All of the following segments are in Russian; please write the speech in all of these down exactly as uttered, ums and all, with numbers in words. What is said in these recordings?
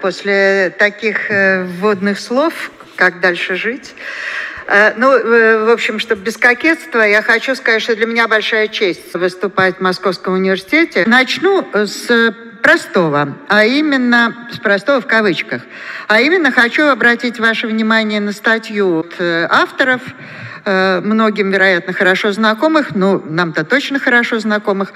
После таких вводных слов, как дальше жить, ну, в общем, чтобы без кокетства, я хочу сказать, что для меня большая честь выступать в Московском университете. Начну с простого, а именно, с простого в кавычках, а именно хочу обратить ваше внимание на статью от авторов, многим, вероятно, хорошо знакомых, ну, нам-то точно хорошо знакомых.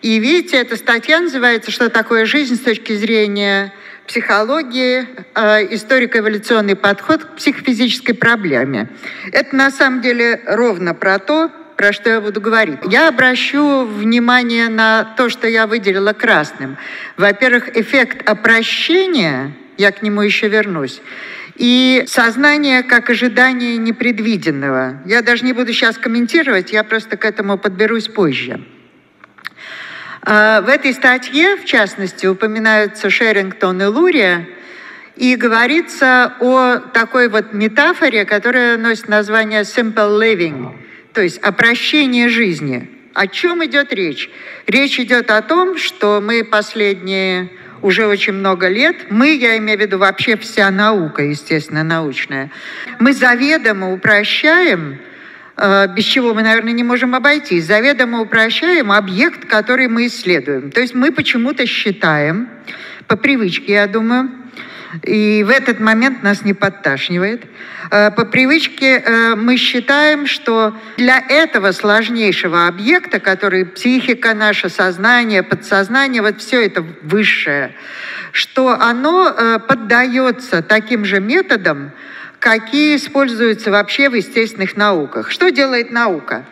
И видите, эта статья называется «Что такое жизнь с точки зрения психологии, историко-эволюционный подход к психофизической проблеме». Это на самом деле ровно про то, про что я буду говорить. Я обращу внимание на то, что я выделила красным. Во-первых, эффект опрощения, я к нему еще вернусь, и сознание как ожидание непредвиденного. Я даже не буду сейчас комментировать, я просто к этому подберусь позже. В этой статье, в частности, упоминаются Шерингтон и Лурия, и говорится о такой вот метафоре, которая носит название «simple living», то есть опрощение жизни. О чем идет речь? Речь идет о том, что мы последние уже очень много лет, мы, я имею в виду вообще вся наука, естественно, научная, мы заведомо упрощаем, без чего мы, наверное, не можем обойтись, заведомо упрощаем объект, который мы исследуем. То есть мы почему-то считаем, по привычке, я думаю, и в этот момент нас не подташнивает, по привычке мы считаем, что для этого сложнейшего объекта, который психика, наше сознание, подсознание, вот все это высшее, что оно поддается таким же методам, какие используются вообще в естественных науках. Что делает наука?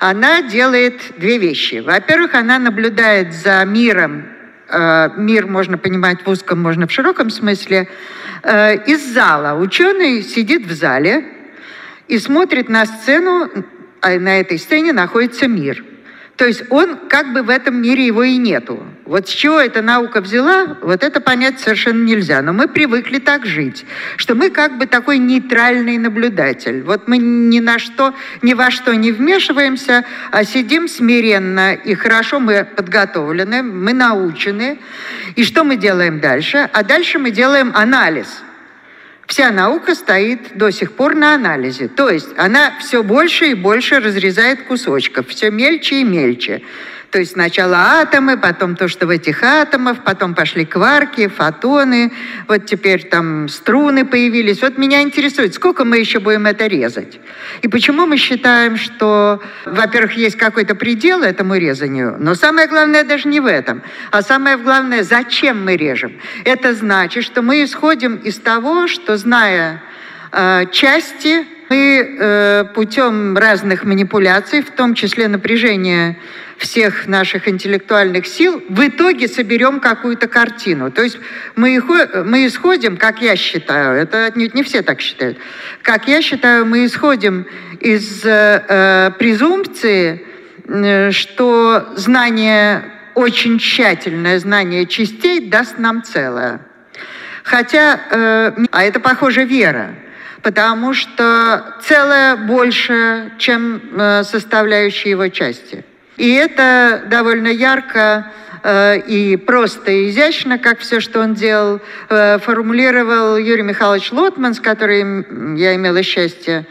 Она делает две вещи. Во-первых, она наблюдает за миром. Мир можно понимать в узком, можно в широком смысле. Из зала. Ученый сидит в зале и смотрит на сцену, а на этой сцене находится мир. То есть он как бы в этом мире его и нету. Вот с чего эта наука взяла, вот это понять совершенно нельзя. Но мы привыкли так жить, что мы как бы такой нейтральный наблюдатель. Вот мы ни на что, ни во что не вмешиваемся, а сидим смиренно, и хорошо мы подготовлены, мы научены. И что мы делаем дальше? А дальше мы делаем анализ. Вся наука стоит до сих пор на анализе. То есть она все больше и больше разрезает кусочков, все мельче и мельче. То есть сначала атомы, потом то, что в этих атомах, потом пошли кварки, фотоны, вот теперь там струны появились. Вот меня интересует, сколько мы еще будем это резать? И почему мы считаем, что, во-первых, есть какой-то предел этому резанию, но самое главное даже не в этом, а самое главное, зачем мы режем? Это значит, что мы исходим из того, что, зная э, части, мы э, путем разных манипуляций, в том числе напряжения всех наших интеллектуальных сил, в итоге соберем какую-то картину. То есть мы, мы исходим, как я считаю, это отнюдь не все так считают, как я считаю, мы исходим из э, презумпции, э, что знание, очень тщательное знание частей даст нам целое. Хотя, э, а это, похоже, вера. Потому что целое больше, чем составляющие его части. И это довольно ярко и просто, и изящно, как все, что он делал, формулировал Юрий Михайлович Лотман, с которым я имела счастье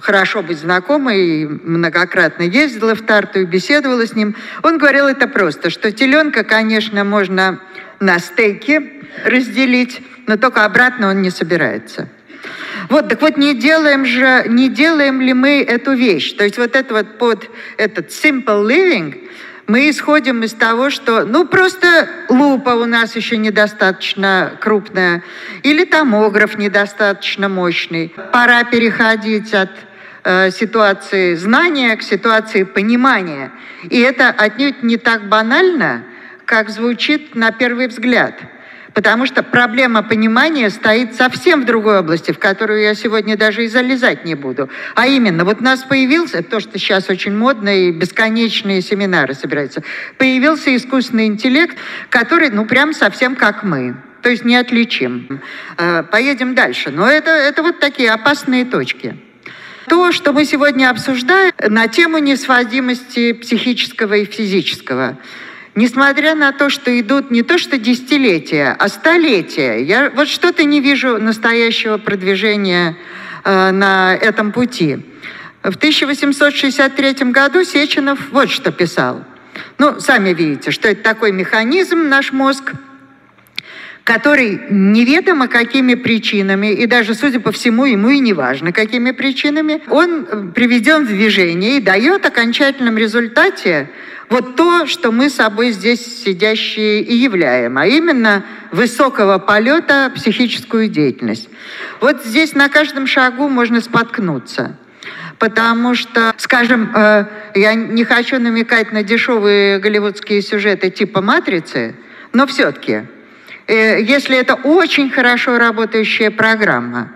хорошо быть знакомой, многократно ездила в Тарту и беседовала с ним. Он говорил это просто, что теленка, конечно, можно на стейки разделить, но только обратно он не собирается. Вот, так вот, не делаем же, не делаем ли мы эту вещь? То есть вот это вот под этот simple living мы исходим из того, что, ну, просто лупа у нас еще недостаточно крупная, или томограф недостаточно мощный. Пора переходить от э, ситуации знания к ситуации понимания. И это отнюдь не так банально, как звучит на первый взгляд. Потому что проблема понимания стоит совсем в другой области, в которую я сегодня даже и залезать не буду. А именно, вот у нас появился, то, что сейчас очень модно, и бесконечные семинары собираются, появился искусственный интеллект, который, ну, прям совсем как мы. То есть неотличим. Поедем дальше. Но это, это вот такие опасные точки. То, что мы сегодня обсуждаем на тему несводимости психического и физического. Несмотря на то, что идут не то что десятилетия, а столетия, я вот что-то не вижу настоящего продвижения э, на этом пути. В тысяча восемьсот шестьдесят третьем году Сеченов вот что писал. Ну, сами видите, что это такой механизм, наш мозг, который неведомо какими причинами, и даже, судя по всему, ему и не важно, какими причинами, он приведен в движение и дает в окончательном результате вот то, что мы собой здесь сидящие и являем, а именно высокого полета психическую деятельность. Вот здесь на каждом шагу можно споткнуться. Потому что, скажем, э, я не хочу намекать на дешевые голливудские сюжеты типа «Матрицы», но все-таки, э, если это очень хорошо работающая программа,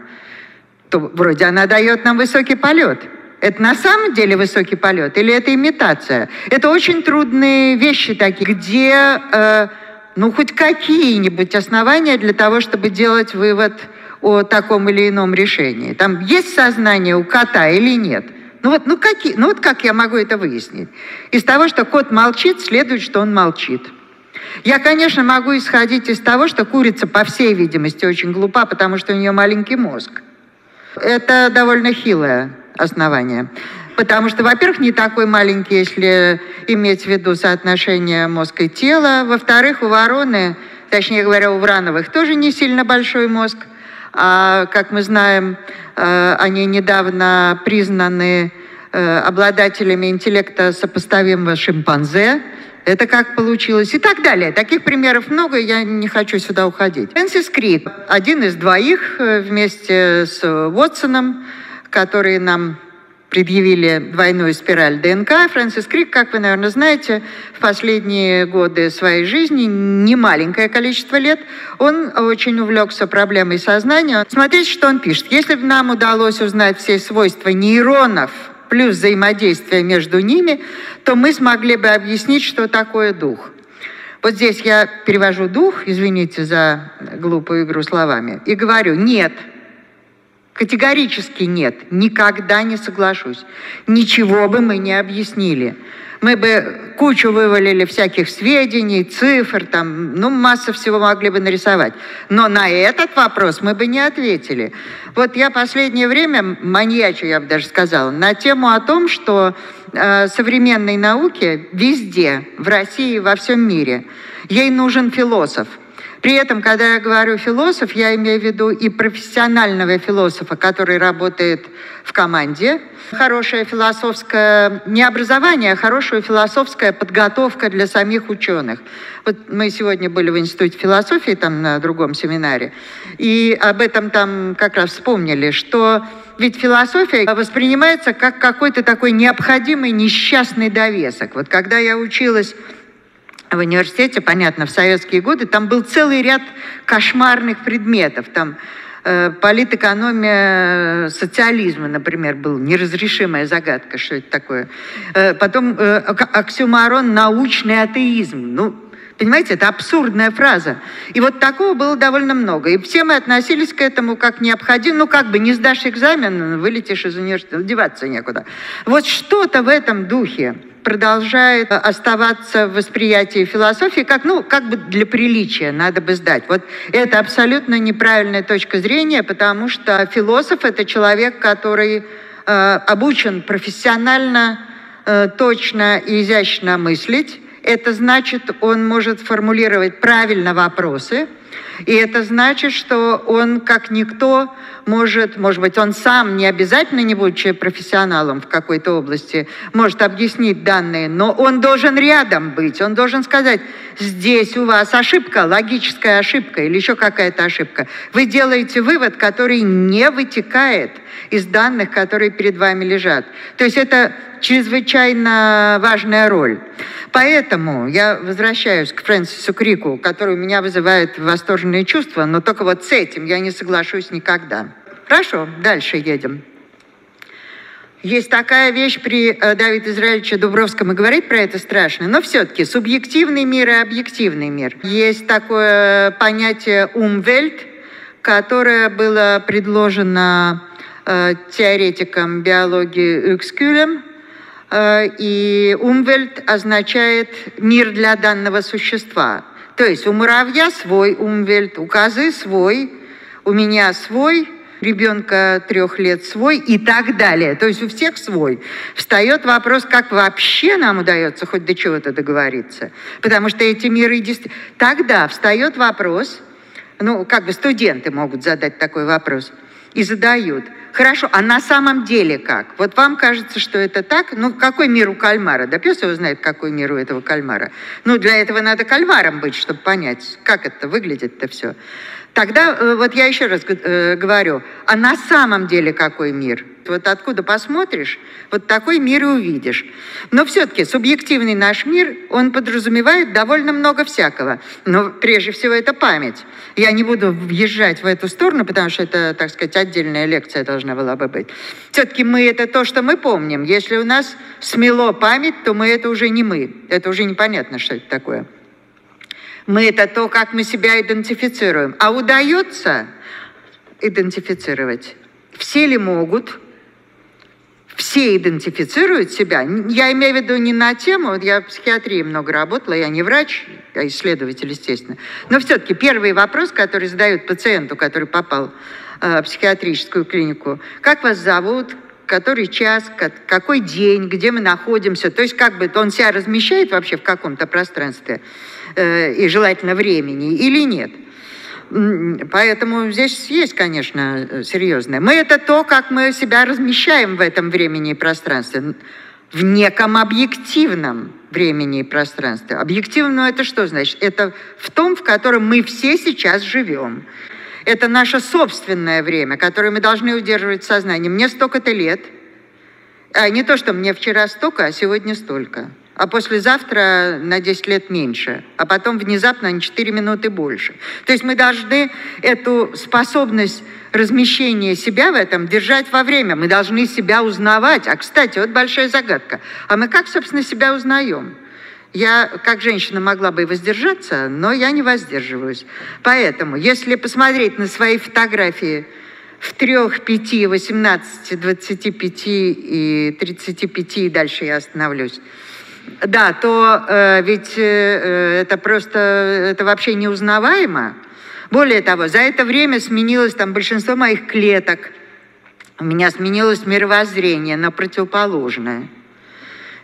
то вроде она дает нам высокий полет. Это на самом деле высокий полет или это имитация? Это очень трудные вещи такие, где э, ну, хоть какие-нибудь основания для того, чтобы делать вывод о таком или ином решении. Там есть сознание у кота или нет? Ну вот, ну, какие, ну вот как я могу это выяснить? Из того, что кот молчит, следует, что он молчит. Я, конечно, могу исходить из того, что курица, по всей видимости, очень глупа, потому что у нее маленький мозг. Это довольно хилое основание. Потому что, во-первых, не такой маленький, если иметь в виду соотношение мозга и тела. Во-вторых, у вороны, точнее говоря, у врановых тоже не сильно большой мозг. А, как мы знаем, они недавно признаны обладателями интеллекта, сопоставимого с шимпанзе. Это как получилось и так далее. Таких примеров много, я не хочу сюда уходить. Фрэнсис Крик, один из двоих вместе с Уотсоном, которые нам предъявили двойную спираль ДНК. Фрэнсис Крик, как вы, наверное, знаете, в последние годы своей жизни, немаленькое количество лет, он очень увлекся проблемой сознания. Смотрите, что он пишет. Если бы нам удалось узнать все свойства нейронов плюс взаимодействие между ними, то мы смогли бы объяснить, что такое дух. Вот здесь я перевожу дух, извините за глупую игру словами, и говорю «нет». Категорически нет, никогда не соглашусь. Ничего бы мы не объяснили. Мы бы кучу вывалили всяких сведений, цифр, там, ну, масса всего могли бы нарисовать. Но на этот вопрос мы бы не ответили. Вот я последнее время маньячу, я бы даже сказала, на тему о том, что э, современной науке везде, в России, во всем мире, ей нужен философ. При этом, когда я говорю философ, я имею в виду и профессионального философа, который работает в команде. Хорошее философское не образование, а хорошая философская подготовка для самих ученых. Вот мы сегодня были в Институте философии, там на другом семинаре, и об этом там как раз вспомнили, что ведь философия воспринимается как какой-то такой необходимый несчастный довесок. Вот когда я училась в университете, понятно, в советские годы, там был целый ряд кошмарных предметов. Там э, политэкономия социализма, например, была неразрешимая загадка, что это такое. Э, потом э, оксюморон «научный атеизм». Ну, понимаете, это абсурдная фраза. И вот такого было довольно много. И все мы относились к этому как необходимо. Ну, как бы не сдашь экзамен, вылетишь из университета, деваться некуда. Вот что-то в этом духе продолжает оставаться в восприятии философии, как, ну, как бы для приличия надо бы сдать. Вот это абсолютно неправильная точка зрения, потому что философ – это человек, который э, обучен профессионально, э, точно и изящно мыслить. Это значит, он может формулировать правильно вопросы, и это значит, что он, как никто, может, может быть, он сам не обязательно, не будучи профессионалом в какой-то области, может объяснить данные, но он должен рядом быть, он должен сказать, здесь у вас ошибка, логическая ошибка или еще какая-то ошибка. Вы делаете вывод, который не вытекает из данных, которые перед вами лежат. То есть это чрезвычайно важная роль. Поэтому я возвращаюсь к Фрэнсису Крику, который у меня вызывает восторженные чувства, но только вот с этим я не соглашусь никогда. Хорошо, дальше едем. Есть такая вещь при Давиде Израильевиче Дубровском, и говорить про это страшно, но все-таки субъективный мир и объективный мир. Есть такое понятие «умвельт», которое было предложено теоретиком биологии Юкскюлем, и «Умвельт» означает «мир для данного существа». То есть у муравья свой «Умвельт», у козы свой, у меня свой, ребенка трех лет свой и так далее. То есть у всех свой. Встает вопрос, как вообще нам удается хоть до чего-то договориться. Потому что эти миры... Тогда встает вопрос, ну, как бы студенты могут задать такой вопрос, и задают. Хорошо, а на самом деле как? Вот вам кажется, что это так? Ну, какой мир у кальмара? Да пес его знает, какой мир у этого кальмара. Ну, для этого надо кальмаром быть, чтобы понять, как это выглядит-то все. Тогда, вот я еще раз говорю, а на самом деле какой мир? Вот откуда посмотришь, вот такой мир и увидишь. Но все-таки субъективный наш мир, он подразумевает довольно много всякого. Но прежде всего это память. Я не буду въезжать в эту сторону, потому что это, так сказать, отдельная лекция должна была бы быть. Все-таки мы — это то, что мы помним. Если у нас смело память, то мы — это уже не мы. Это уже непонятно, что это такое. Мы — это то, как мы себя идентифицируем. А удается идентифицировать? Все ли могут? Все идентифицируют себя? Я имею в виду не на тему, вот я в психиатрии много работала, я не врач, я исследователь, естественно. Но все-таки первый вопрос, который задают пациенту, который попал э, в психиатрическую клинику: как вас зовут? Который час, какой день, где мы находимся. То есть как бы он себя размещает вообще в каком-то пространстве э, и желательно времени или нет. Поэтому здесь есть, конечно, серьезное. Мы — это то, как мы себя размещаем в этом времени и пространстве, в неком объективном времени и пространстве. Объективно — это что значит? Это в том, в котором мы все сейчас живем. Это наше собственное время, которое мы должны удерживать в сознании. Мне столько-то лет. А не то, что мне вчера столько, а сегодня столько. А послезавтра на десять лет меньше. А потом внезапно на четыре минуты больше. То есть мы должны эту способность размещения себя в этом держать во время. Мы должны себя узнавать. А, кстати, вот большая загадка. А мы как, собственно, себя узнаем? Я, как женщина, могла бы и воздержаться, но я не воздерживаюсь. Поэтому, если посмотреть на свои фотографии в трёх, пяти, восемнадцати, двадцати пяти и тридцати пяти, и дальше я остановлюсь, да, то э, ведь э, это просто, это вообще неузнаваемо. Более того, за это время сменилось там большинство моих клеток, у меня сменилось мировоззрение на противоположное.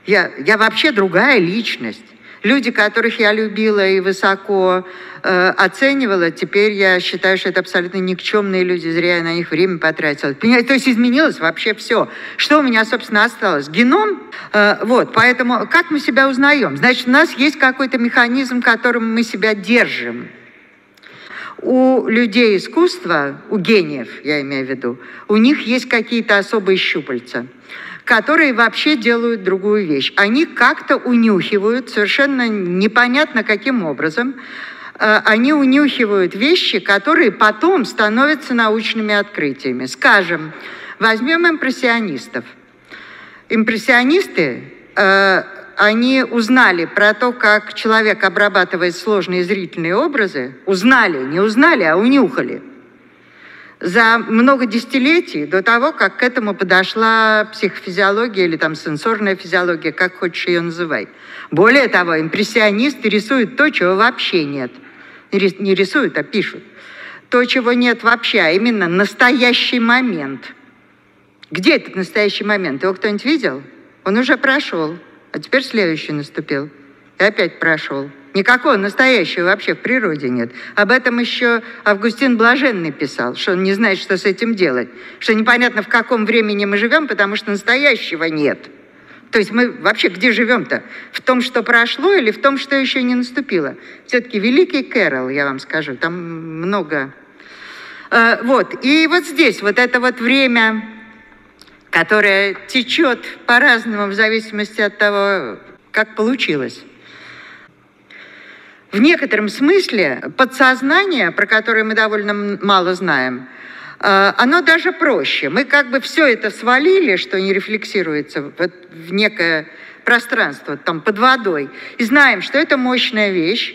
Я, я вообще другая личность. Люди, которых я любила и высоко э, оценивала, теперь я считаю, что это абсолютно никчемные люди, зря я на них время потратила. Меня, то есть изменилось вообще все. Что у меня, собственно, осталось? Геном? Э, вот, поэтому как мы себя узнаем? Значит, у нас есть какой-то механизм, которым мы себя держим. У людей искусства, у гениев, я имею в виду, у них есть какие-то особые щупальца, которые вообще делают другую вещь. Они как-то унюхивают, совершенно непонятно каким образом, они унюхивают вещи, которые потом становятся научными открытиями. Скажем, возьмем импрессионистов. Импрессионисты, они узнали про то, как человек обрабатывает сложные зрительные образы. Узнали, не узнали, а унюхали. За много десятилетий до того, как к этому подошла психофизиология или там сенсорная физиология, как хочешь ее называй. Более того, импрессионисты рисуют то, чего вообще нет. Не рисуют, а пишут. То, чего нет вообще, а именно настоящий момент. Где этот настоящий момент? Его кто-нибудь видел? Он уже прошел, а теперь следующий наступил. И опять прошел. Никакого настоящего вообще в природе нет. Об этом еще Августин Блаженный писал, что он не знает, что с этим делать. Что непонятно, в каком времени мы живем, потому что настоящего нет. То есть мы вообще где живем-то? В том, что прошло, или в том, что еще не наступило? Все-таки великий Кэрролл, я вам скажу, там много. Вот. И вот здесь вот это вот время, которое течет по-разному в зависимости от того, как получилось. В некотором смысле подсознание, про которое мы довольно мало знаем, оно даже проще. Мы как бы все это свалили, что не рефлексируется, в некое пространство там под водой, и знаем, что это мощная вещь,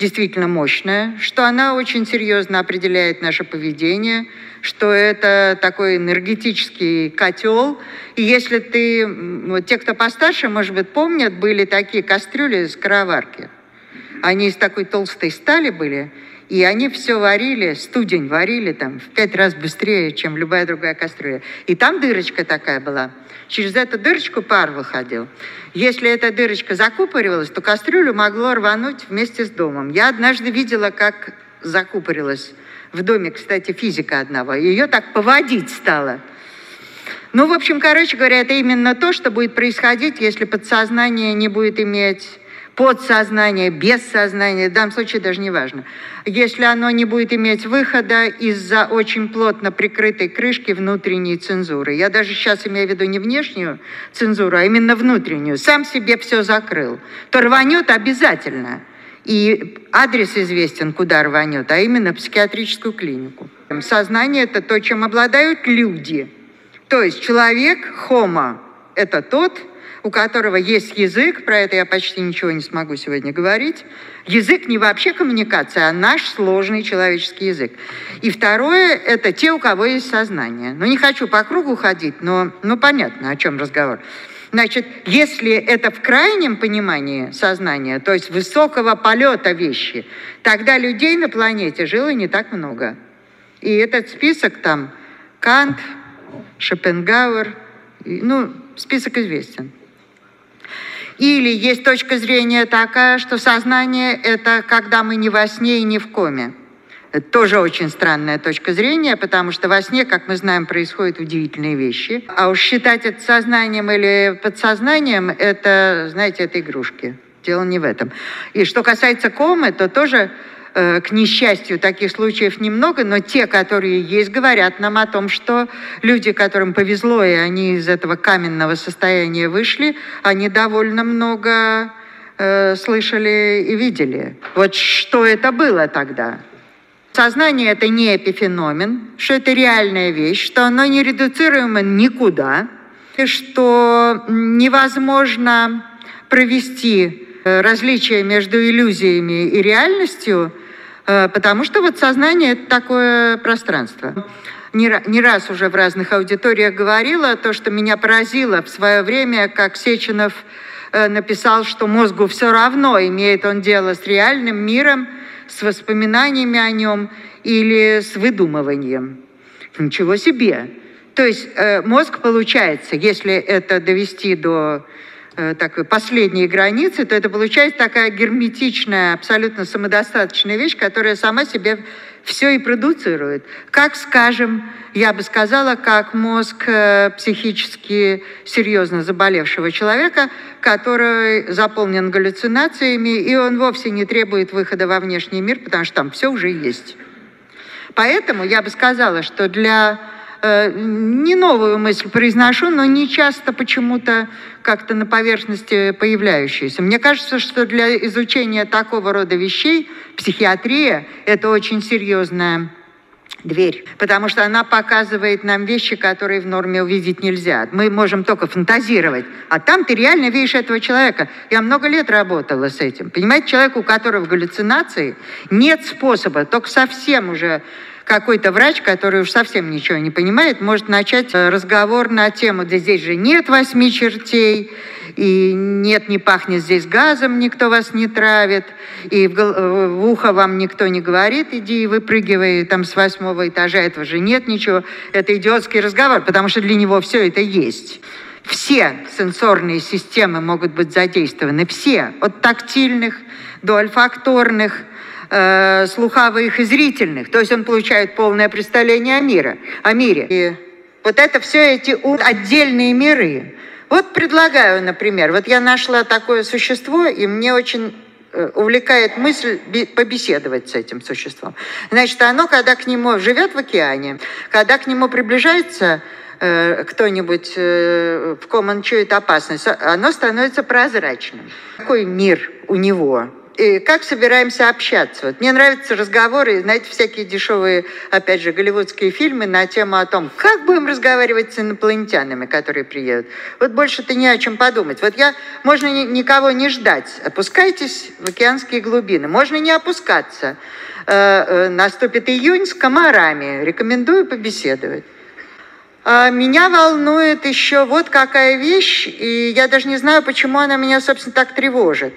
действительно мощная, что она очень серьезно определяет наше поведение, что это такой энергетический котел. И если ты, вот те, кто постарше, может быть, помнят, были такие кастрюли из скороварки. Они из такой толстой стали были, и они все варили, студень варили там в пять раз быстрее, чем любая другая кастрюля. И там дырочка такая была. Через эту дырочку пар выходил. Если эта дырочка закупоривалась, то кастрюлю могло рвануть вместе с домом. Я однажды видела, как закупорилась в доме, кстати, физика одного. Ее так поводить стало. Ну, в общем, короче говоря, это именно то, что будет происходить, если подсознание не будет иметь... Подсознание, без сознания, в данном случае даже не важно. Если оно не будет иметь выхода из-за очень плотно прикрытой крышки внутренней цензуры. Я даже сейчас имею в виду не внешнюю цензуру, а именно внутреннюю. Сам себе все закрыл. То рванет обязательно. И адрес известен, куда рванет, а именно психиатрическую клинику. Сознание – это то, чем обладают люди. То есть человек, homo, это тот, у которого есть язык, про это я почти ничего не смогу сегодня говорить. Язык не вообще коммуникация, а наш сложный человеческий язык. И второе, это те, у кого есть сознание. Ну, не хочу по кругу ходить, но ну, понятно, о чем разговор. Значит, если это в крайнем понимании сознания, то есть высокого полета вещи, тогда людей на планете жило не так много. И этот список там Кант, Шопенгауэр, ну, список известен. Или есть точка зрения такая, что сознание – это когда мы не во сне и не в коме. Это тоже очень странная точка зрения, потому что во сне, как мы знаем, происходят удивительные вещи. А уж считать это сознанием или подсознанием – это, знаете, это игрушки. Дело не в этом. И что касается комы, то тоже, к несчастью, таких случаев немного, но те, которые есть, говорят нам о том, что люди, которым повезло, и они из этого каменного состояния вышли, они довольно много э, слышали и видели. Вот что это было тогда? Сознание – это не эпифеномен, что это реальная вещь, что оно не редуцируемо никуда, и что невозможно провести различия между иллюзиями и реальностью, потому что вот сознание – это такое пространство. Не раз уже в разных аудиториях говорила то, что меня поразило в свое время, как Сеченов написал, что мозгу все равно, имеет он дело с реальным миром, с воспоминаниями о нем или с выдумыванием. Ничего себе! То есть мозг, получается, если это довести до... такой последней границы, то это получается такая герметичная, абсолютно самодостаточная вещь, которая сама себе все и продуцирует. Как, скажем, я бы сказала, как мозг психически серьезно заболевшего человека, который заполнен галлюцинациями, и он вовсе не требует выхода во внешний мир, потому что там все уже есть. Поэтому я бы сказала, что для... Не новую мысль произношу, но не часто почему-то как-то на поверхности появляющуюся. Мне кажется, что для изучения такого рода вещей психиатрия – это очень серьезная дверь, потому что она показывает нам вещи, которые в норме увидеть нельзя. Мы можем только фантазировать, а там ты реально видишь этого человека. Я много лет работала с этим. Понимаете, человек, у которого галлюцинации, нет способа, только совсем уже... Какой-то врач, который уж совсем ничего не понимает, может начать разговор на тему, да здесь же нет восьми чертей, и нет, не пахнет здесь газом, никто вас не травит, и в, в ухо вам никто не говорит, иди и выпрыгивай там с восьмого этажа, этого же нет ничего. Это идиотский разговор, потому что для него все это есть. Все сенсорные системы могут быть задействованы, все, от тактильных до альфакторных, слуховых и зрительных. То есть он получает полное представление о мире. О мире. И вот это все эти отдельные миры. Вот предлагаю, например, вот я нашла такое существо, и мне очень увлекает мысль побеседовать с этим существом. Значит, оно, когда к нему живет в океане, когда к нему приближается кто-нибудь, в ком он чует опасность, оно становится прозрачным. Какой мир у него? И как собираемся общаться? Вот мне нравятся разговоры, знаете, всякие дешевые, опять же, голливудские фильмы на тему о том, как будем разговаривать с инопланетянами, которые приедут. Вот больше-то не о чем подумать. Вот я, можно никого не ждать. Опускайтесь в океанские глубины. Можно не опускаться. Наступит июнь с комарами. Рекомендую побеседовать. Меня волнует еще вот какая вещь, и я даже не знаю, почему она меня, собственно, так тревожит.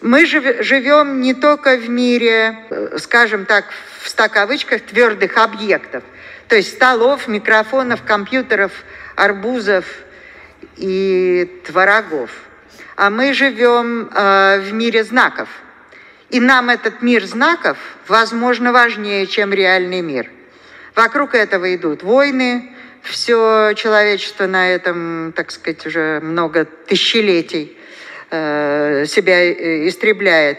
Мы живем не только в мире, скажем так, в ста кавычках, твердых объектов, то есть столов, микрофонов, компьютеров, арбузов и творогов, а мы живем в мире знаков. И нам этот мир знаков, возможно, важнее, чем реальный мир. Вокруг этого идут войны, все человечество на этом, так сказать, уже много тысячелетий себя истребляет.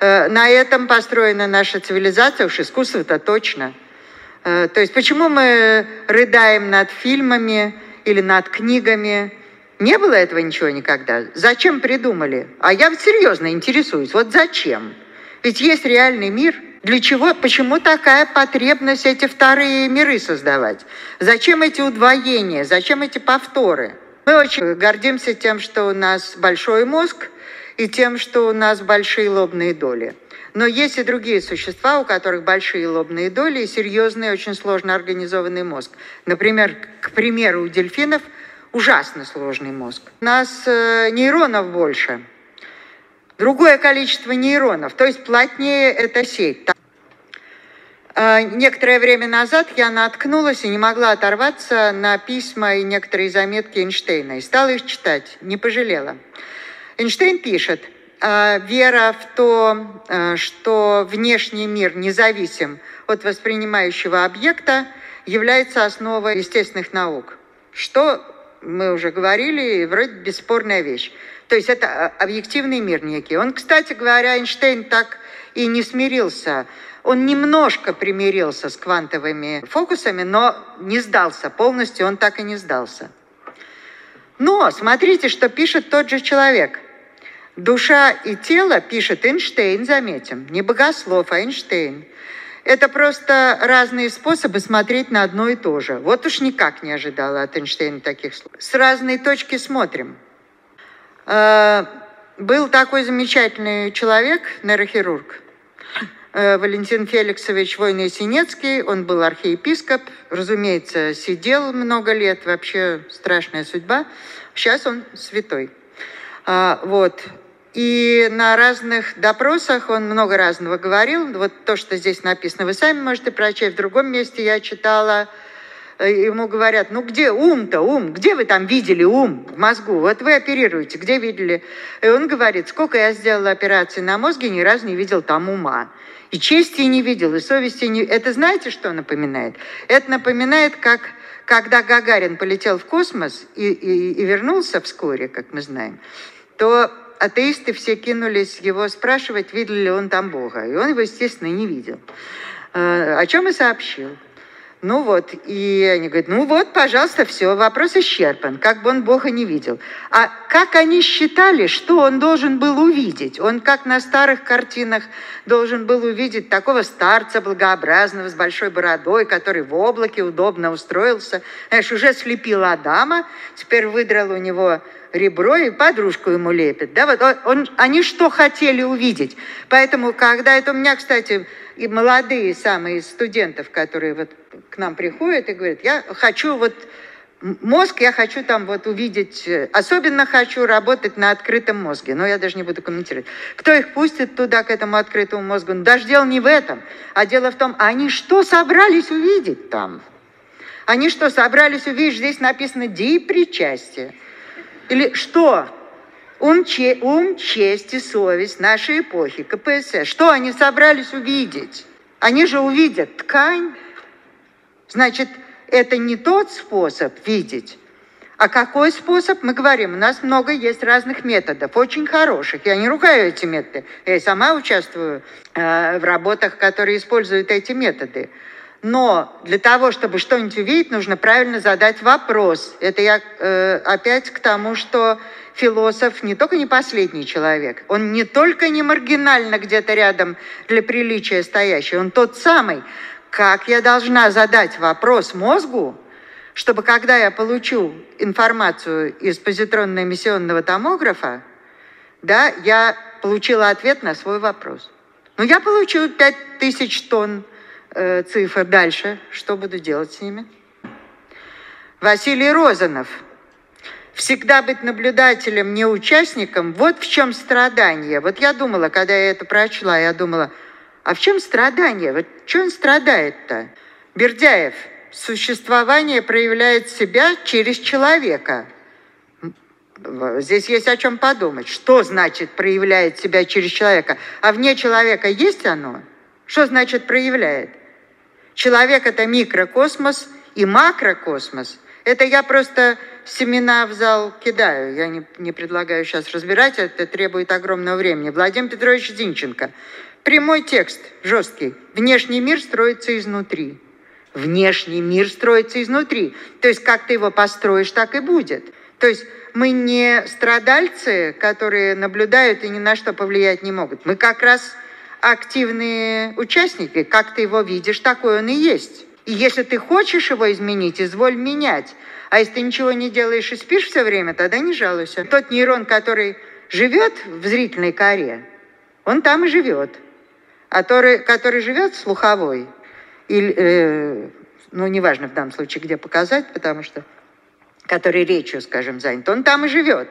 На этом построена наша цивилизация, уж искусство-то точно. То есть почему мы рыдаем над фильмами или над книгами? Не было этого ничего никогда. Зачем придумали? А я вот серьезно интересуюсь. Вот зачем? Ведь есть реальный мир. Для чего? Почему такая потребность эти вторые миры создавать? Зачем эти удвоения? Зачем эти повторы? Мы очень гордимся тем, что у нас большой мозг, и тем, что у нас большие лобные доли. Но есть и другие существа, у которых большие лобные доли и серьезный, очень сложно организованный мозг. Например, к примеру, у дельфинов ужасно сложный мозг. У нас нейронов больше, другое количество нейронов, то есть плотнее эта сеть. Некоторое время назад я наткнулась и не могла оторваться на письма и некоторые заметки Эйнштейна. И стала их читать, не пожалела. Эйнштейн пишет: «Вера в то, что внешний мир независим от воспринимающего объекта, является основой естественных наук». Что мы уже говорили, и вроде бесспорная вещь. То есть это объективный мир некий. Он, кстати говоря, Эйнштейн так и не смирился. Он немножко примирился с квантовыми фокусами, но не сдался полностью, он так и не сдался. Но смотрите, что пишет тот же человек. «Душа и тело», пишет Эйнштейн, заметим, не богослов, а Эйнштейн. Это просто разные способы смотреть на одно и то же. Вот уж никак не ожидала от Эйнштейна таких слов. С разной точки смотрим. Был такой замечательный человек, нейрохирург, Валентин Феликсович Войно-Ясенецкий, он был архиепископ, разумеется, сидел много лет, вообще страшная судьба. Сейчас он святой. А, вот. И на разных допросах он много разного говорил. Вот то, что здесь написано, вы сами можете прочесть. В другом месте я читала, ему говорят: ну где ум-то, ум? Где вы там видели ум в мозгу? Вот вы оперируете, где видели? И он говорит: сколько я сделала операций на мозге, ни разу не видел там ума. И чести не видел, и совести не... Это знаете, что напоминает? Это напоминает, как когда Гагарин полетел в космос и, и, и вернулся вскоре, как мы знаем, то атеисты все кинулись его спрашивать, видел ли он там Бога. И он его, естественно, не видел. О чем и сообщил. Ну вот, и они говорят: ну вот, пожалуйста, все, вопрос исчерпан, как бы он Бога не видел. А как они считали, что он должен был увидеть? Он, как на старых картинах, должен был увидеть такого старца благообразного с большой бородой, который в облаке удобно устроился. Знаешь, уже слепил Адама, теперь выдрал у него ребро и подружку ему лепит. Да, вот он, он, они что хотели увидеть? Поэтому, когда это у меня, кстати... И молодые самые из студентов, которые вот к нам приходят и говорят: я хочу вот мозг, я хочу там вот увидеть, особенно хочу работать на открытом мозге. Но я даже не буду комментировать. Кто их пустит туда, к этому открытому мозгу? Ну, даже дело не в этом, а дело в том, они что собрались увидеть там? Они что собрались увидеть? Здесь написано «ди причастие». Или что? Ум, че, ум, честь и совесть нашей эпохи, ка пэ эс эс. Что они собрались увидеть? Они же увидят ткань. Значит, это не тот способ видеть. А какой способ? Мы говорим, у нас много есть разных методов, очень хороших. Я не ругаю эти методы. Я сама участвую э, в работах, которые используют эти методы. Но для того, чтобы что-нибудь увидеть, нужно правильно задать вопрос. Это я э, опять к тому, что философ не только не последний человек, он не только не маргинально где-то рядом для приличия стоящий, он тот самый. Как я должна задать вопрос мозгу, чтобы когда я получу информацию из позитронно-эмиссионного томографа, да, я получила ответ на свой вопрос. Ну, я получу пять тысяч тонн э, цифр. Дальше что буду делать с ними? Василий Розанов. Всегда быть наблюдателем, не участником, вот в чем страдание. Вот я думала, когда я это прочла, я думала, а в чем страдание? Вот что он страдает-то? Бердяев. Существование проявляет себя через человека. Здесь есть о чем подумать. Что значит проявляет себя через человека? А вне человека есть оно? Что значит проявляет? Человек – это микрокосмос и макрокосмос. Это я просто семена в зал кидаю. Я не, не предлагаю сейчас разбирать, это требует огромного времени. Владимир Петрович Зинченко. Прямой текст, жесткий. Внешний мир строится изнутри. Внешний мир строится изнутри. То есть как ты его построишь, так и будет. То есть мы не страдальцы, которые наблюдают и ни на что повлиять не могут. Мы как раз активные участники. Как ты его видишь, такой он и есть. И если ты хочешь его изменить, изволь менять. А если ты ничего не делаешь и спишь все время, тогда не жалуйся. Тот нейрон, который живет в зрительной коре, он там и живет. А который, который живет в слуховой, или, э, ну, неважно в данном случае, где показать, потому что, который речью, скажем, занят, он там и живет.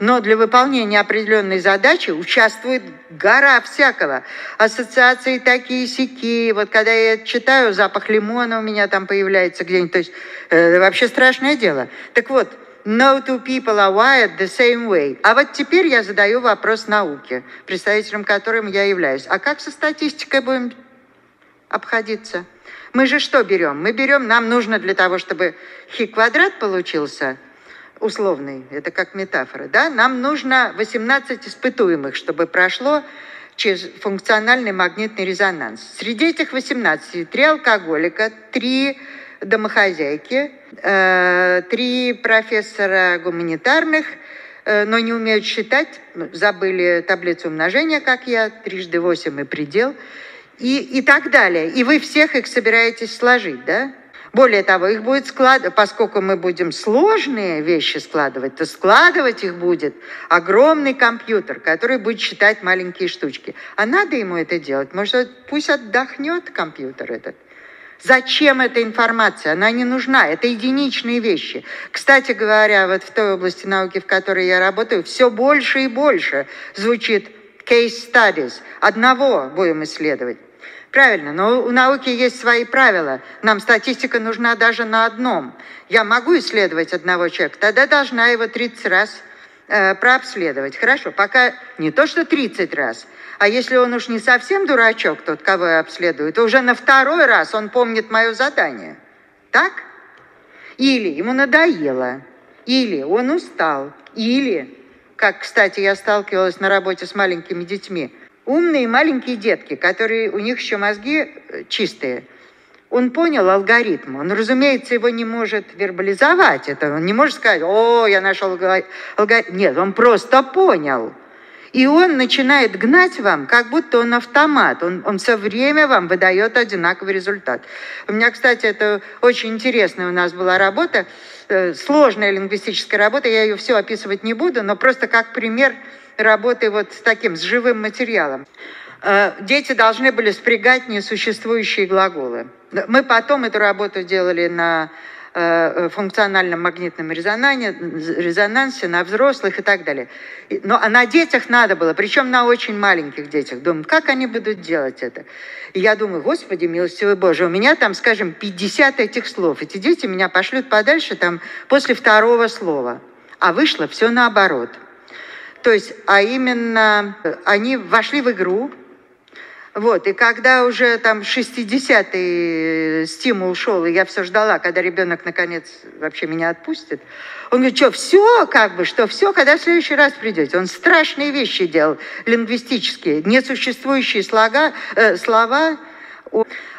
Но для выполнения определенной задачи участвует гора всякого. Ассоциации такие-сякие. Вот когда я это читаю, запах лимона у меня там появляется где-нибудь. То есть э, вообще страшное дело. Так вот, no two people are wired the same way. А вот теперь я задаю вопрос науке, представителем которым я являюсь. А как со статистикой будем обходиться? Мы же что берем? Мы берем, нам нужно для того, чтобы хи-квадрат получился условный, это как метафора, да? Нам нужно восемнадцать испытуемых, чтобы прошло через функциональный магнитный резонанс. Среди этих восемнадцати три алкоголика, три домохозяйки, три профессора гуманитарных, но не умеют считать, забыли таблицу умножения, как я, трижды восемь и предел, И, и так далее. И вы всех их собираетесь сложить, да? Более того, их будет складывать, поскольку мы будем сложные вещи складывать, то складывать их будет огромный компьютер, который будет считать маленькие штучки. А надо ему это делать? Может, пусть отдохнет компьютер этот? Зачем эта информация? Она не нужна. Это единичные вещи. Кстати говоря, вот в той области науки, в которой я работаю, все больше и больше звучит case studies. Одного будем исследовать. Правильно, но у науки есть свои правила. Нам статистика нужна даже на одном. Я могу исследовать одного человека, тогда должна его тридцать раз э, прообследовать. Хорошо, пока не то, что тридцать раз. А если он уж не совсем дурачок, тот, кого я обследую, то уже на второй раз он помнит мое задание. Так? Или ему надоело, или он устал, или, как, кстати, я сталкивалась на работе с маленькими детьми, умные маленькие детки, которые у них еще мозги чистые, он понял алгоритм. Он, разумеется, его не может вербализовать. Это он не может сказать, о, я нашел алгоритм. Нет, он просто понял. И он начинает гнать вам, как будто он автомат. Он, он все время вам выдает одинаковый результат. У меня, кстати, это очень интересная у нас была работа, сложная лингвистическая работа, я ее все описывать не буду, но просто как пример работы вот с таким, с живым материалом. Дети должны были спрягать несуществующие глаголы. Мы потом эту работу делали на функциональном магнитном резонансе, на взрослых и так далее. Но на детях надо было, причем на очень маленьких детях. Думаю, как они будут делать это? И я думаю, Господи, милостивый Боже, у меня там, скажем, пятьдесят этих слов. Эти дети меня пошлют подальше там после второго слова. А вышло все наоборот. То есть, а именно, они вошли в игру. Вот, и когда уже там шестидесятый стимул шел, и я все ждала, когда ребенок наконец вообще меня отпустит, он говорит, что все, как бы, что все, когда в следующий раз придете. Он страшные вещи делал, лингвистические, несуществующие слога, э, слова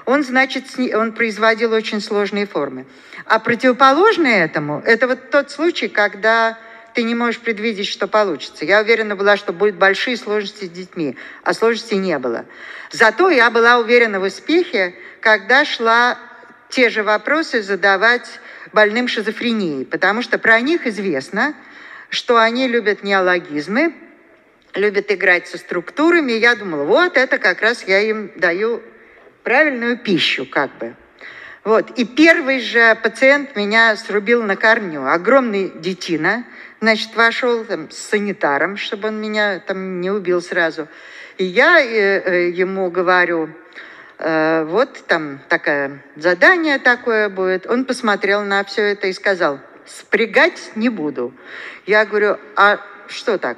он, значит, он производил очень сложные формы. А противоположное этому, это вот тот случай, когда ты не можешь предвидеть, что получится. Я уверена была, что будут большие сложности с детьми, а сложностей не было. Зато я была уверена в успехе, когда шла те же вопросы задавать больным шизофренией, потому что про них известно, что они любят неологизмы, любят играть со структурами. Я думала, вот это как раз я им даю правильную пищу, как бы. Вот. И первый же пациент меня срубил на корню. Огромный детина, значит, вошел там, с санитаром, чтобы он меня там не убил сразу. И я э, э, ему говорю, э, вот там такое задание такое будет. Он посмотрел на все это и сказал, спрягать не буду. Я говорю, а что так?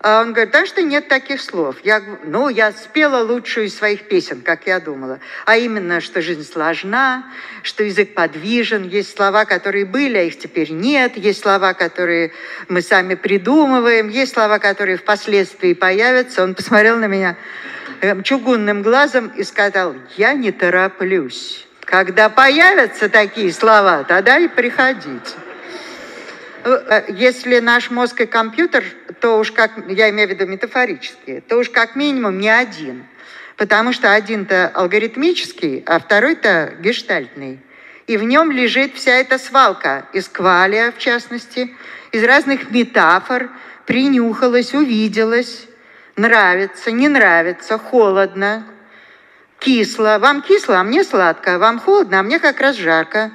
А он говорит, да что нет таких слов. Я, ну, я спела лучшую из своих песен, как я думала. А именно, что жизнь сложна, что язык подвижен. Есть слова, которые были, а их теперь нет. Есть слова, которые мы сами придумываем. Есть слова, которые впоследствии появятся. Он посмотрел на меня чугунным глазом и сказал, я не тороплюсь. Когда появятся такие слова, тогда и приходите. Если наш мозг и компьютер, то уж как, я имею в виду метафорические, то уж как минимум не один. Потому что один-то алгоритмический, а второй-то гештальтный. И в нем лежит вся эта свалка из квалия, в частности, из разных метафор, принюхалась, увиделась, нравится, не нравится, холодно, кисло. Вам кисло, а мне сладко, вам холодно, а мне как раз жарко.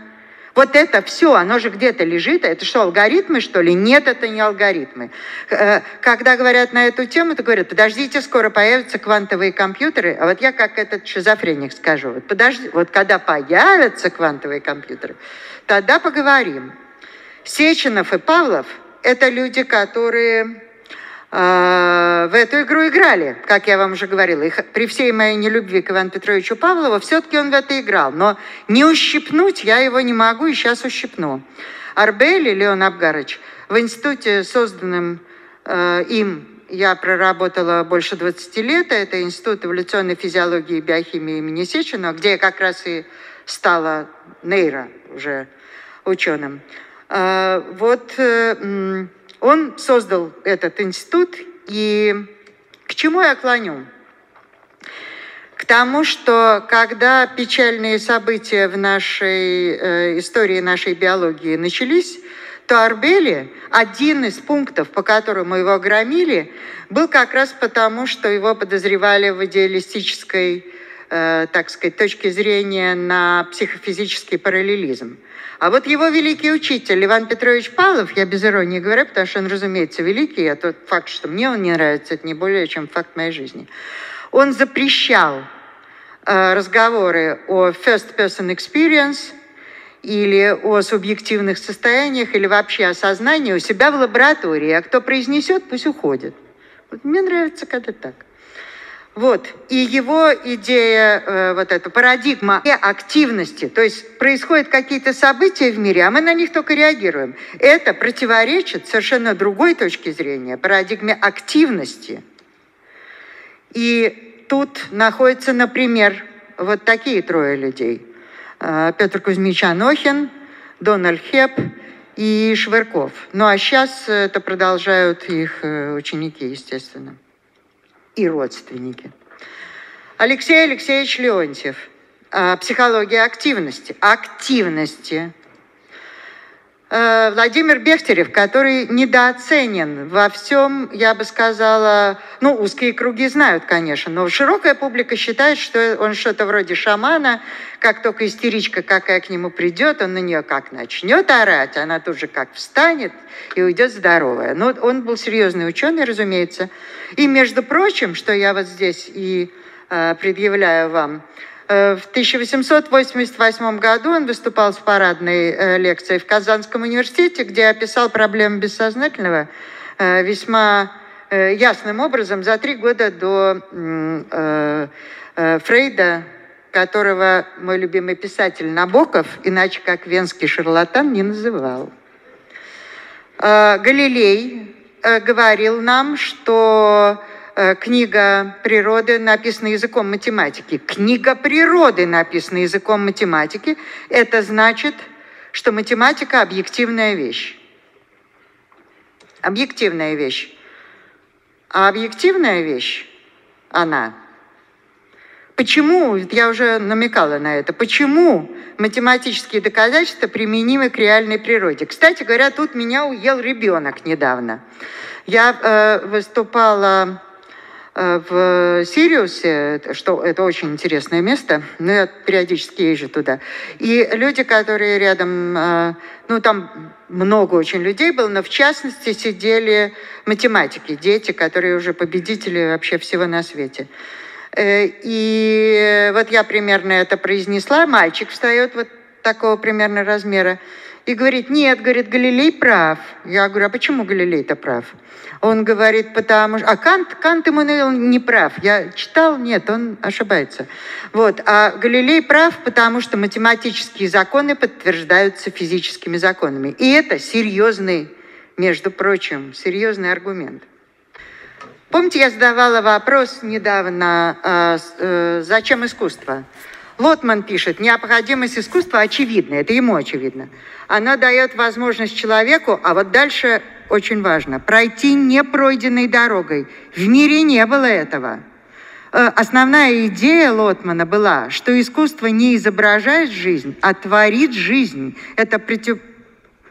Вот это все, оно же где-то лежит. Это что, алгоритмы, что ли? Нет, это не алгоритмы. Когда говорят на эту тему, то говорят, подождите, скоро появятся квантовые компьютеры. А вот я как этот шизофреник скажу, вот, подожди, вот когда появятся квантовые компьютеры, тогда поговорим. Сеченов и Павлов – это люди, которые э, в эту игру играли, как я вам уже говорила. Их, при всей моей нелюбви к Ивану Петровичу Павлову, все-таки он в это играл. Но не ущипнуть я его не могу, и сейчас ущипну. Арбели Леон Абгарыч в институте, созданном э, им, я проработала больше двадцати лет. Это Институт эволюционной физиологии и биохимии имени Сеченова, где я как раз и стала нейро уже ученым. Э, вот... Э, Он создал этот институт, и к чему я клоню? К тому, что когда печальные события в нашей э, истории нашей биологии начались, то Арбели, один из пунктов, по которому его громили, был как раз потому, что его подозревали в идеалистической, э, так сказать, точке зрения на психофизический параллелизм. А вот его великий учитель Иван Петрович Павлов, я без иронии говорю, потому что он, разумеется, великий, а тот факт, что мне он не нравится, это не более чем факт моей жизни. Он запрещал э, разговоры о first-person experience или о субъективных состояниях, или вообще о сознании у себя в лаборатории. А кто произнесет, пусть уходит. Вот мне нравится, когда так. Вот. И его идея, э, вот эта парадигма активности, то есть происходят какие-то события в мире, а мы на них только реагируем. Это противоречит совершенно другой точке зрения, парадигме активности. И тут находятся, например, вот такие трое людей. Э, Петр Кузьмич Анохин, Дональд Хепп и Швырков. Ну а сейчас это продолжают их э, ученики, естественно, и родственники. Алексей Алексеевич Леонтьев. Психология активности. Активности. Владимир Бехтерев, который недооценен во всем, я бы сказала, ну, узкие круги знают, конечно, но широкая публика считает, что он что-то вроде шамана, как только истеричка какая к нему придет, он на нее как начнет орать, она тут же как встанет и уйдет здоровая. Но он был серьезный ученый, разумеется. И, между прочим, что я вот здесь и э, предъявляю вам, в тысяча восемьсот восемьдесят восьмом году он выступал с парадной лекцией в Казанском университете, где описал проблему бессознательного весьма ясным образом за три года до Фрейда, которого мой любимый писатель Набоков, иначе как венский шарлатан, не называл. Галилей говорил нам, что книга природы написана языком математики. Книга природы написана языком математики. Это значит, что математика – объективная вещь. Объективная вещь. А объективная вещь, она... Почему, я уже намекала на это, почему математические доказательства применимы к реальной природе? Кстати говоря, тут меня уел ребенок недавно. Я э, выступала э, в Сириусе, что это очень интересное место, но я периодически езжу туда. И люди, которые рядом, э, ну там много очень людей было, но в частности сидели математики, дети, которые уже победители вообще всего на свете. И вот я примерно это произнесла, мальчик встает вот такого примерно размера и говорит, нет, говорит, Галилей прав. Я говорю, а почему Галилей-то прав? Он говорит, потому что... А Кант, Кант Эммануил не прав. Я читал, нет, он ошибается. Вот. А Галилей прав, потому что математические законы подтверждаются физическими законами. И это серьезный, между прочим, серьезный аргумент. Помните, я задавала вопрос недавно, э, э, зачем искусство? Лотман пишет, необходимость искусства очевидна, это ему очевидно. Она дает возможность человеку, а вот дальше очень важно, пройти непройденной дорогой. В мире не было этого. Э, основная идея Лотмана была, что искусство не изображает жизнь, а творит жизнь. Это против...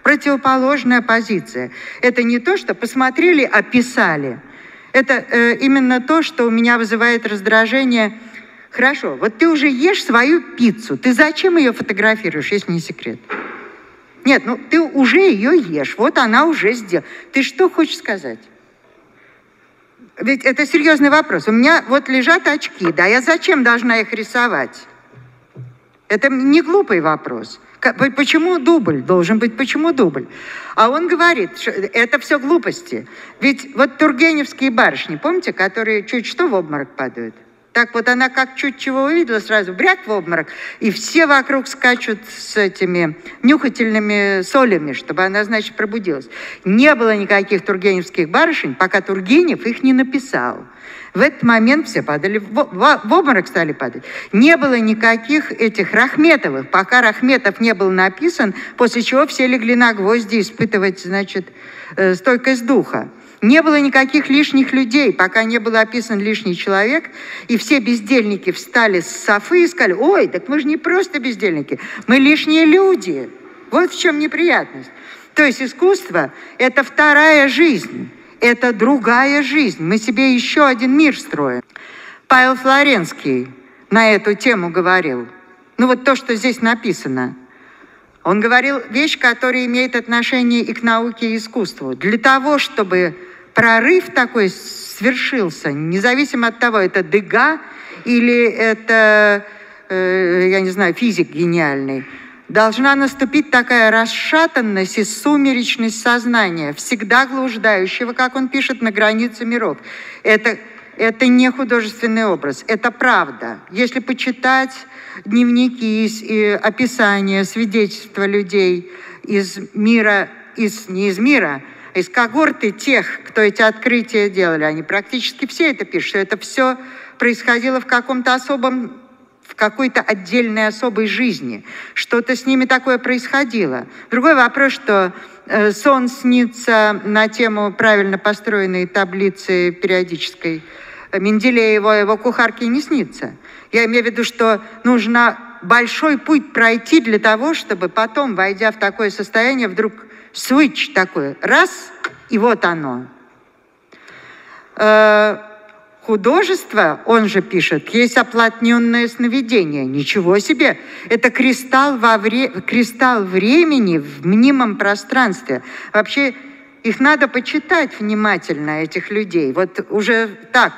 противоположная позиция. Это не то, что посмотрели, а писали. Это э, именно то, что у меня вызывает раздражение. Хорошо, вот ты уже ешь свою пиццу. Ты зачем ее фотографируешь, если не секрет? Нет, ну ты уже ее ешь. Вот она уже сделала. Ты что хочешь сказать? Ведь это серьезный вопрос. У меня вот лежат очки, да, я зачем должна их рисовать? Это не глупый вопрос. Почему дубль? Должен быть, почему дубль? А он говорит, что это все глупости. Ведь вот тургеневские барышни, помните, которые чуть что в обморок падают? Так вот она как чуть чего увидела, сразу бряк в обморок, и все вокруг скачут с этими нюхательными солями, чтобы она, значит, пробудилась. Не было никаких тургеневских барышень, пока Тургенев их не написал. В этот момент все падали, в обморок стали падать. Не было никаких этих Рахметовых, пока Рахметов не был написан, после чего все легли на гвозди испытывать, значит, стойкость духа. Не было никаких лишних людей, пока не был описан лишний человек, и все бездельники встали с софы и сказали, ой, так мы же не просто бездельники, мы лишние люди. Вот в чем неприятность. То есть искусство – это вторая жизнь. Это другая жизнь. Мы себе еще один мир строим. Павел Флоренский на эту тему говорил. Ну вот то, что здесь написано. Он говорил вещь, которая имеет отношение и к науке, и искусству. Для того, чтобы прорыв такой свершился, независимо от того, это Дега или это, э, я не знаю, физик гениальный, должна наступить такая расшатанность и сумеречность сознания, всегда блуждающего, как он пишет, на границе миров. Это, это не художественный образ, это правда. Если почитать дневники, и описания, свидетельства людей из мира, из, не из мира, а из когорты тех, кто эти открытия делали, они практически все это пишут, что это все происходило в каком-то особом, в какой-то отдельной особой жизни. Что-то с ними такое происходило. Другой вопрос, что э, сон снится на тему правильно построенной таблицы периодической. Менделеева, его кухарке не снится. Я имею в виду, что нужно большой путь пройти для того, чтобы потом, войдя в такое состояние, вдруг свыч такой. Раз, и вот оно. Э-э- Художество, он же пишет, есть оплотненное сновидение. Ничего себе! Это кристалл, во вре... кристалл времени в мнимом пространстве. Вообще, их надо почитать внимательно, этих людей. Вот уже так.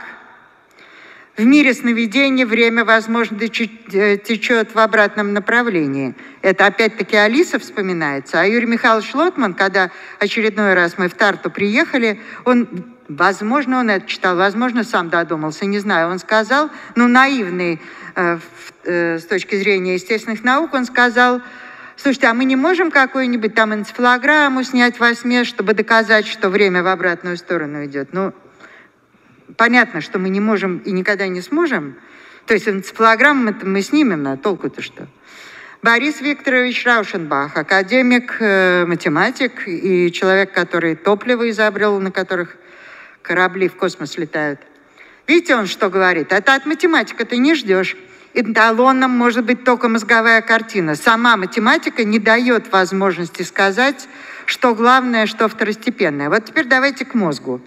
В мире сновидений время, возможно, течет в обратном направлении. Это опять-таки Алиса вспоминается. А Юрий Михайлович Лотман, когда очередной раз мы в Тарту приехали, он... Возможно, он это читал, возможно, сам додумался, не знаю. Он сказал, ну, наивный э, э, с точки зрения естественных наук, он сказал, слушайте, а мы не можем какую-нибудь там энцефалограмму снять во сне, чтобы доказать, что время в обратную сторону идет? Ну, понятно, что мы не можем и никогда не сможем, то есть энцефалограмму-то мы снимем, а толку-то что? Борис Викторович Раушенбах, академик, математик и человек, который топливо изобрел, на которых корабли в космос летают. Видите, он что говорит? Это от математика ты не ждешь. Эталоном может быть только мозговая картина. Сама математика не дает возможности сказать, что главное, что второстепенное. Вот теперь давайте к мозгу.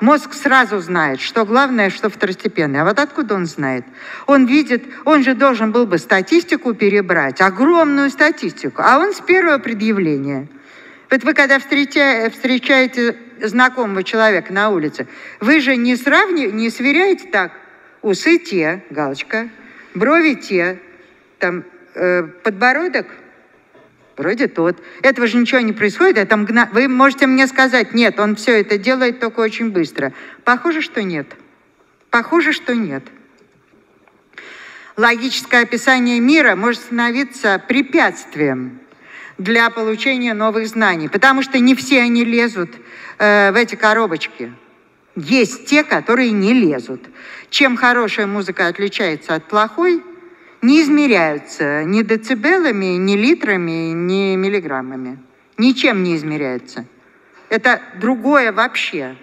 Мозг сразу знает, что главное, что второстепенное. А вот откуда он знает? Он видит, он же должен был бы статистику перебрать, огромную статистику, а он с первого предъявления. Вот вы когда встреча, встречаете знакомого человека на улице, вы же не, сравни, не сверяете так, усы те, галочка, брови те, там, э, подбородок, вроде тот. Этого же ничего не происходит. Это мгно... Вы можете мне сказать, нет, он все это делает только очень быстро. Похоже, что нет. Похоже, что нет. Логическое описание мира может становиться препятствием для получения новых знаний, потому что не все они лезут э, в эти коробочки. Есть те, которые не лезут. Чем хорошая музыка отличается от плохой, не измеряются ни децибелами, ни литрами, ни миллиграммами. Ничем не измеряются. Это другое вообще.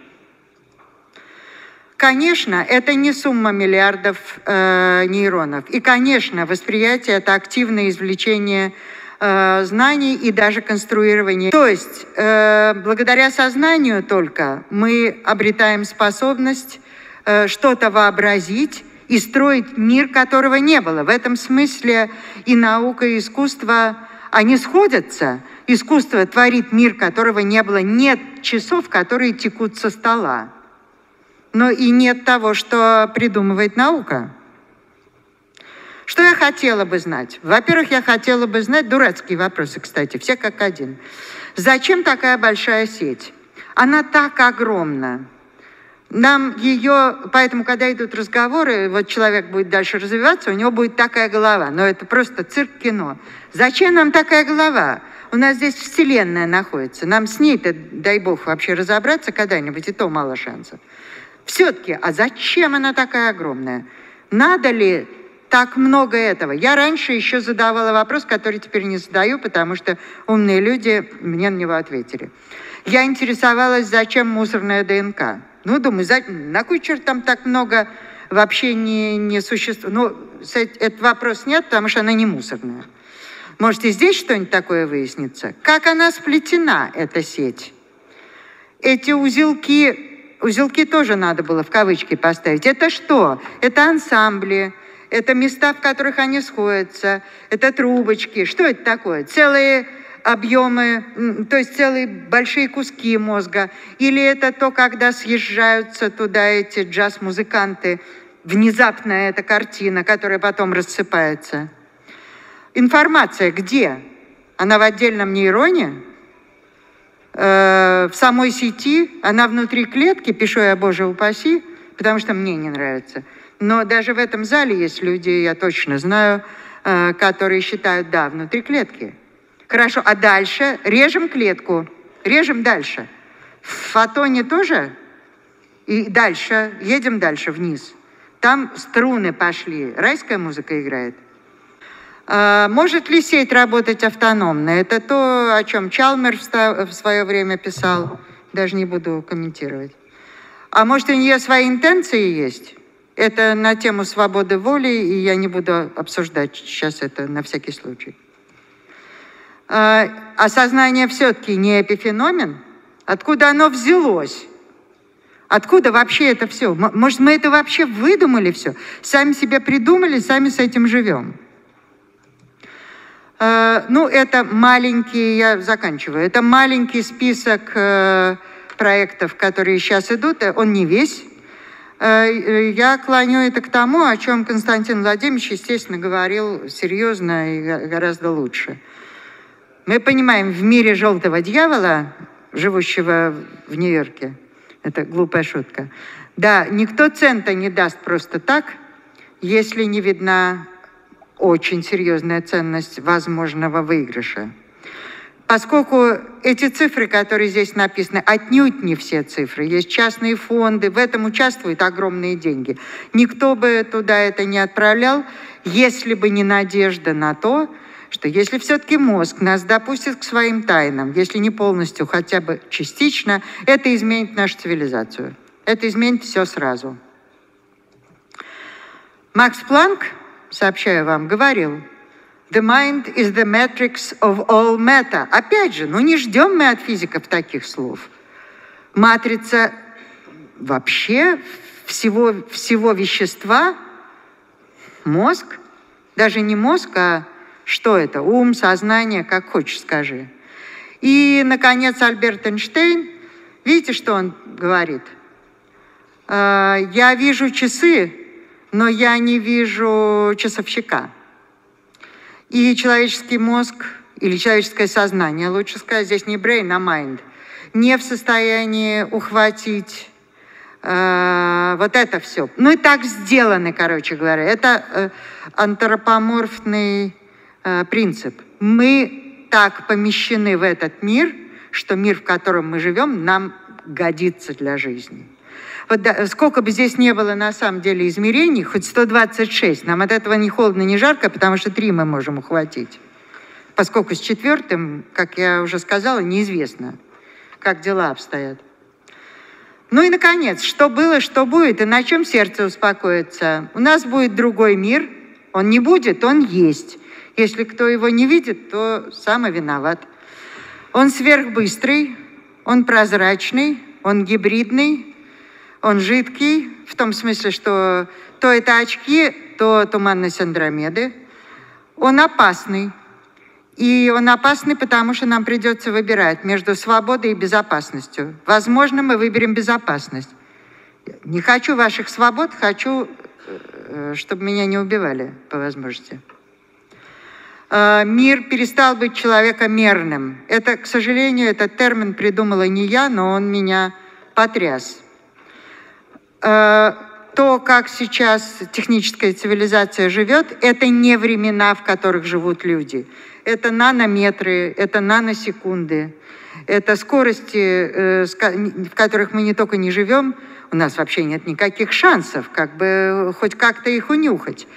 Конечно, это не сумма миллиардов э, нейронов. И, конечно, восприятие – это активное извлечение э, знаний и даже конструирование. То есть, э, благодаря сознанию только мы обретаем способность э, что-то вообразить, и строить мир, которого не было. В этом смысле и наука, и искусство, они сходятся. Искусство творит мир, которого не было. Нет часов, которые текут со стола. Но и нет того, что придумывает наука. Что я хотела бы знать? Во-первых, я хотела бы знать, дурацкие вопросы, кстати, все как один. Зачем такая большая сеть? Она так огромна. Нам ее, поэтому, когда идут разговоры, вот человек будет дальше развиваться, у него будет такая голова. Но это просто цирк-кино. Зачем нам такая голова? У нас здесь Вселенная находится. Нам с ней-то, дай бог, вообще разобраться когда-нибудь, и то мало шансов. Все-таки, а зачем она такая огромная? Надо ли так много этого? Я раньше еще задавала вопрос, который теперь не задаю, потому что умные люди мне на него ответили. Я интересовалась, зачем мусорная ДНК? Ну, думаю, на кой черт там так много вообще не, не существует? Ну, этот вопрос нет, потому что она не мусорная. Может, и здесь что-нибудь такое выяснится? Как она сплетена, эта сеть? Эти узелки, узелки тоже надо было в кавычки поставить. Это что? Это ансамбли, это места, в которых они сходятся, это трубочки. Что это такое? Целые... объемы, то есть целые большие куски мозга. Или это то, когда съезжаются туда эти джаз-музыканты. Внезапно эта картина, которая потом рассыпается. Информация где? Она в отдельном нейроне? Э, в самой сети? Она внутри клетки? Пишу я, боже упаси, потому что мне не нравится. Но даже в этом зале есть люди, я точно знаю, э, которые считают, да, внутри клетки. Хорошо, а дальше? Режем клетку. Режем дальше. В фотоне тоже? И дальше. Едем дальше, вниз. Там струны пошли. Райская музыка играет. А может ли сеть работать автономно? Это то, о чем Чалмер в свое время писал. Даже не буду комментировать. А может, у нее свои интенции есть? Это на тему свободы воли, и я не буду обсуждать сейчас это на всякий случай. Осознание все-таки не эпифеномен? Откуда оно взялось? Откуда вообще это все? Может, мы это вообще выдумали все? Сами себе придумали, сами с этим живем. Ну, это маленький, я заканчиваю, это маленький список проектов, которые сейчас идут, он не весь. Я клоню это к тому, о чем Константин Владимирович, естественно, говорил серьезно и гораздо лучше. Мы понимаем, в мире желтого дьявола, живущего в Нью-Йорке, это глупая шутка, да, никто цента не даст просто так, если не видна очень серьезная ценность возможного выигрыша. Поскольку эти цифры, которые здесь написаны, отнюдь не все цифры. Есть частные фонды, в этом участвуют огромные деньги. Никто бы туда это не отправлял, если бы не надежда на то, что если все-таки мозг нас допустит к своим тайнам, если не полностью, хотя бы частично, это изменит нашу цивилизацию. Это изменит все сразу. Макс Планк, сообщаю вам, говорил: «The mind is the matrix of all matter». Опять же, ну не ждем мы от физиков таких слов. Матрица вообще всего, всего вещества, мозг, даже не мозг, а что это? Ум, сознание, как хочешь, скажи. И, наконец, Альберт Эйнштейн. Видите, что он говорит? «Я вижу часы, но я не вижу часовщика». И человеческий мозг, или человеческое сознание, лучше сказать, здесь не brain, а mind, не в состоянии ухватить э, вот это все. Ну и так сделаны, короче говоря. Это э, антропоморфный э, принцип. Мы так помещены в этот мир, что мир, в котором мы живем, нам годится для жизни. Вот, да, сколько бы здесь не было на самом деле измерений, хоть сто двадцать шесть, нам от этого ни холодно, ни жарко, потому что три мы можем ухватить. Поскольку с четвертым, как я уже сказала, неизвестно, как дела обстоят. Ну и, наконец, что было, что будет, и на чем сердце успокоится. У нас будет другой мир, он не будет, он есть. Если кто его не видит, то сам и виноват. Он сверхбыстрый, он прозрачный, он гибридный, он жидкий, в том смысле, что то это очки, то туманность Андромеды. Он опасный. И он опасный, потому что нам придется выбирать между свободой и безопасностью. Возможно, мы выберем безопасность. Не хочу ваших свобод, хочу, чтобы меня не убивали, по возможности. Мир перестал быть человекомерным. Это, к сожалению, этот термин придумала не я, но он меня потряс. То, как сейчас техническая цивилизация живет, это не времена, в которых живут люди. Это нанометры, это наносекунды, это скорости, в которых мы не только не живем, у нас вообще нет никаких шансов, как бы хоть как-то их унюхать.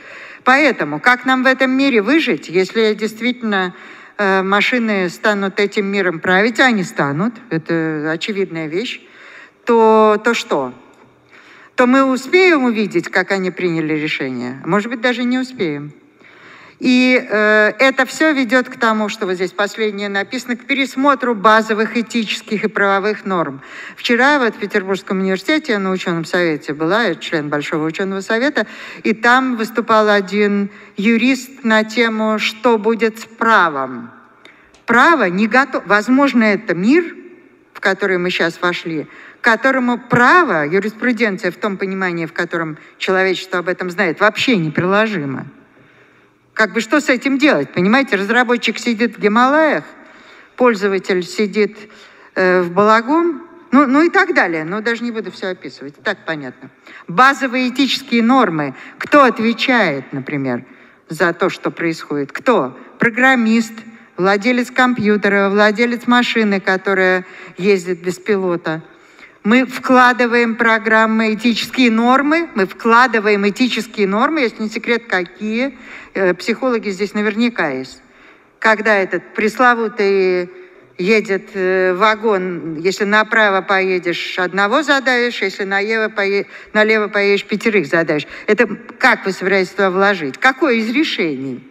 Поэтому, как нам в этом мире выжить, если действительно машины станут этим миром править, а они станут, это очевидная вещь, то, то что? То мы успеем увидеть, как они приняли решение. Может быть, даже не успеем. И э, это все ведет к тому, что вот здесь последнее написано, к пересмотру базовых этических и правовых норм. Вчера вот в Петербургском университете я на ученом совете была, я член Большого ученого совета, и там выступал один юрист на тему, что будет с правом. Право не готово. Возможно, это мир, в который мы сейчас вошли, к которому право, юриспруденция в том понимании, в котором человечество об этом знает, вообще неприложимо. Как бы что с этим делать? Понимаете, разработчик сидит в Гималаях, пользователь сидит э, в Балагом, ну, ну и так далее. Но даже не буду все описывать, так понятно. Базовые этические нормы. Кто отвечает, например, за то, что происходит? Кто? Программист, владелец компьютера, владелец машины, которая ездит без пилота. Мы вкладываем программы, этические нормы, мы вкладываем этические нормы, если не секрет, какие, психологи здесь наверняка есть. Когда этот пресловутый едет вагон, если направо поедешь, одного задавишь, если налево поедешь, налево поедешь, пятерых задавишь. Это как вы собираетесь туда вложить? Какое из решений?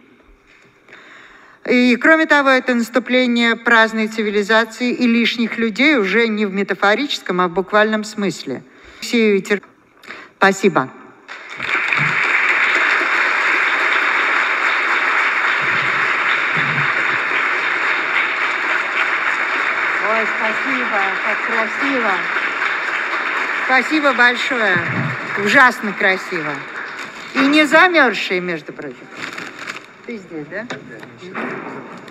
И, кроме того, это наступление праздной цивилизации и лишних людей уже не в метафорическом, а в буквальном смысле. Спасибо. Ой, спасибо, как красиво. Спасибо большое. Ужасно красиво. И не замерзшие, между прочим. Ты здесь, да? Да,